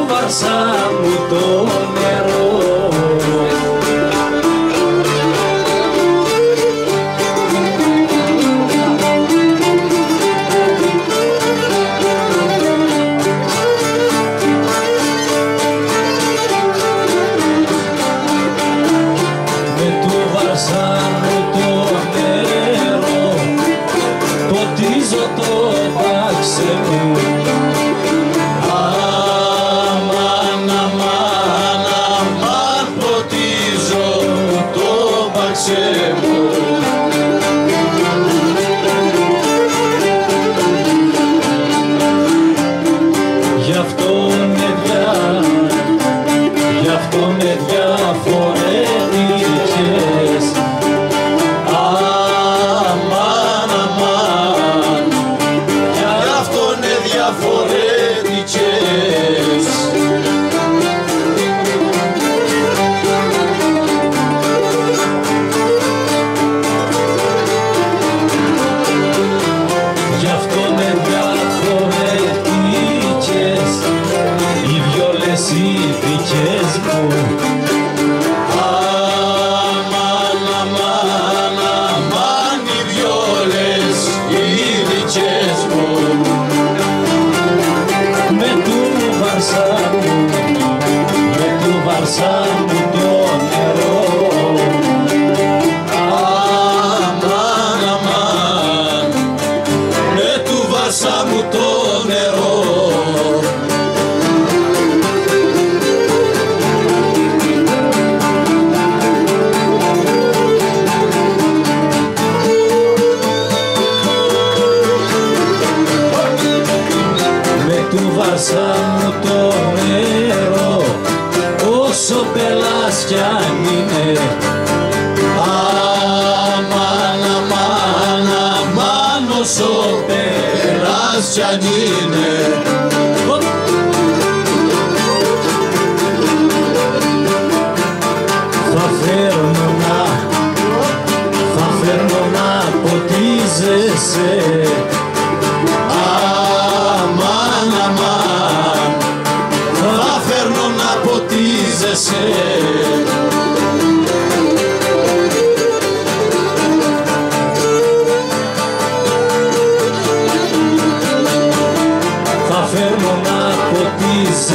του βαρσάμου το νερό. Με του βαρσάμου το νερό, ποτίζω το πάξε μου. Γι' αυτό με διαφορετικές, αμάν, αμάν, γι' αυτό είναι διαφορετικές. Γι' αυτό με διαφορετικές, οι βιολές οι δικές μου. Αμάν, αμάν, αμάν, οι βιόλες οι δικές μου. Με του βαρσάμου το νερό. Αμάν, αμάν, με του βαρσάμου το νερό. Με του βαρσάμου το νερό, όσο πελάς κι αν είναι. Αμάν, αμάν, αμάν, όσο πελάς κι αν είναι. Θα φέρνω να ποτίζεσαι. Θα φέρνω να ποτίζεσαι.